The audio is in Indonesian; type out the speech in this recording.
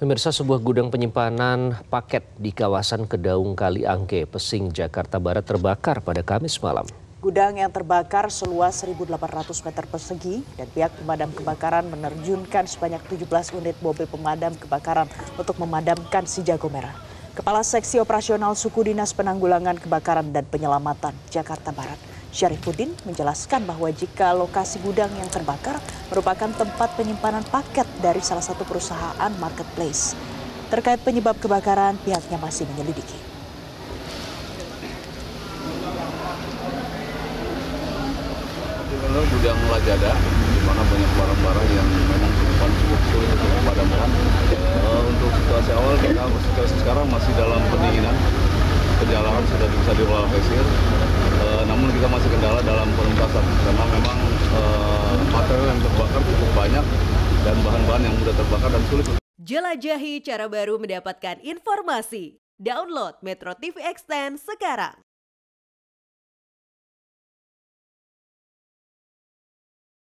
Pemirsa, sebuah gudang penyimpanan paket di kawasan Kedaung Kali Angke, Pesing, Jakarta Barat terbakar pada Kamis malam. Gudang yang terbakar seluas 1.800 meter persegi dan pihak pemadam kebakaran menerjunkan sebanyak 17 unit mobil pemadam kebakaran untuk memadamkan si jago merah. Kepala Seksi Operasional Suku Dinas Penanggulangan Kebakaran dan Penyelamatan Jakarta Barat, Syarifuddin, menjelaskan bahwa jika lokasi gudang yang terbakar merupakan tempat penyimpanan paket dari salah satu perusahaan marketplace. Terkait penyebab kebakaran, pihaknya masih menyelidiki. Gudang Lazada, di mana banyak barang-barang yang memang cukup sulit untuk dipadamkan. Untuk situasi awal, situasi sekarang masih dalam pendinginan. Kejalanan sudah bisa dilokalisir, namun kita masih kendala dalam penuntasan karena memang material yang terbakar cukup banyak dan bahan-bahan yang mudah terbakar dan sulit. Jelajahi cara baru mendapatkan informasi. Download Metro TV Extend sekarang.